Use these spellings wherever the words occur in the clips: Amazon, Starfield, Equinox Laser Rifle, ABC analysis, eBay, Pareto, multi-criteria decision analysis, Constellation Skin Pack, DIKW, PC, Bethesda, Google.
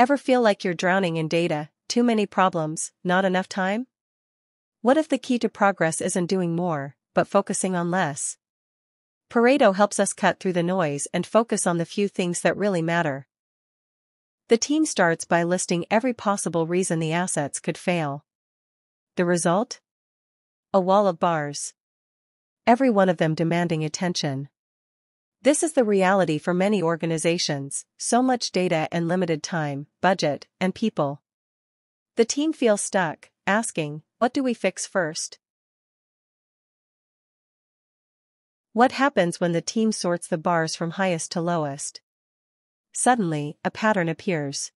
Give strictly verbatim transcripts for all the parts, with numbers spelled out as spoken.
Ever feel like you're drowning in data, too many problems, not enough time? What if the key to progress isn't doing more, but focusing on less? Pareto helps us cut through the noise and focus on the few things that really matter. The team starts by listing every possible reason the assets could fail. The result? A wall of bars. Every one of them demanding attention. This is the reality for many organizations, so much data and limited time, budget, and people. The team feels stuck, asking, what do we fix first? What happens when the team sorts the bars from highest to lowest? Suddenly, a pattern appears.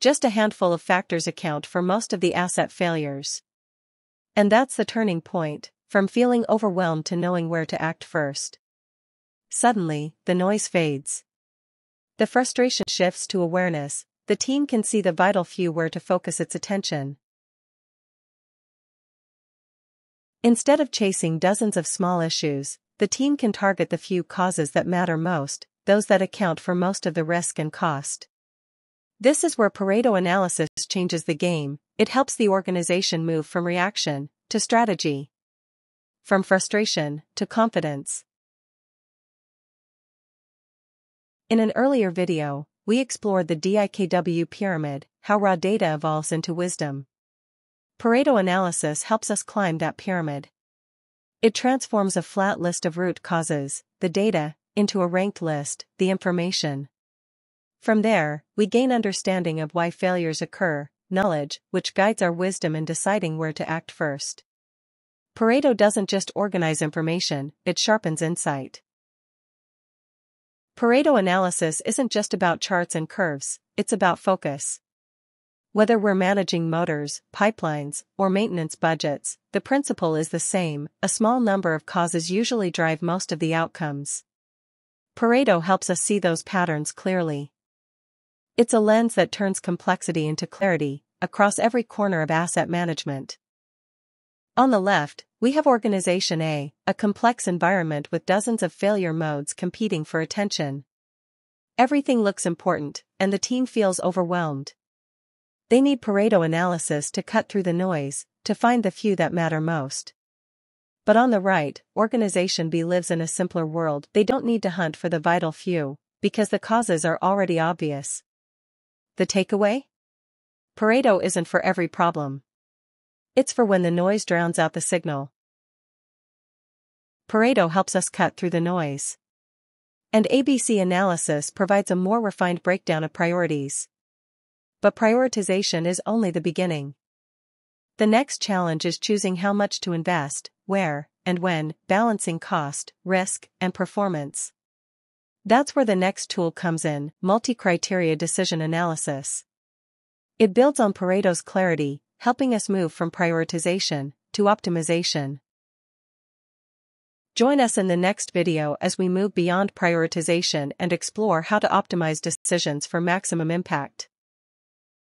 Just a handful of factors account for most of the asset failures. And that's the turning point, from feeling overwhelmed to knowing where to act first. Suddenly, the noise fades. The frustration shifts to awareness. The team can see the vital few where to focus its attention. Instead of chasing dozens of small issues, the team can target the few causes that matter most, those that account for most of the risk and cost. This is where Pareto analysis changes the game. It helps the organization move from reaction to strategy, from frustration to confidence. In an earlier video, we explored the D I K W pyramid, how raw data evolves into wisdom. Pareto analysis helps us climb that pyramid. It transforms a flat list of root causes, the data, into a ranked list, the information. From there, we gain understanding of why failures occur, knowledge, which guides our wisdom in deciding where to act first. Pareto doesn't just organize information, it sharpens insight. Pareto analysis isn't just about charts and curves, it's about focus. Whether we're managing motors, pipelines, or maintenance budgets, the principle is the same. A small number of causes usually drive most of the outcomes. Pareto helps us see those patterns clearly. It's a lens that turns complexity into clarity, across every corner of asset management. On the left, we have Organization A, a complex environment with dozens of failure modes competing for attention. Everything looks important, and the team feels overwhelmed. They need Pareto analysis to cut through the noise, to find the few that matter most. But on the right, Organization B lives in a simpler world. They don't need to hunt for the vital few, because the causes are already obvious. The takeaway? Pareto isn't for every problem. It's for when the noise drowns out the signal. Pareto helps us cut through the noise. And A B C analysis provides a more refined breakdown of priorities. But prioritization is only the beginning. The next challenge is choosing how much to invest, where, and when, balancing cost, risk, and performance. That's where the next tool comes in, multi-criteria decision analysis. It builds on Pareto's clarity, helping us move from prioritization to optimization. Join us in the next video as we move beyond prioritization and explore how to optimize decisions for maximum impact.